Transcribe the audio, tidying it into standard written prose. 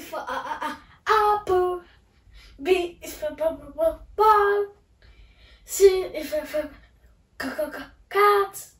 is voor appel. B is voor bal. C is voor kaat.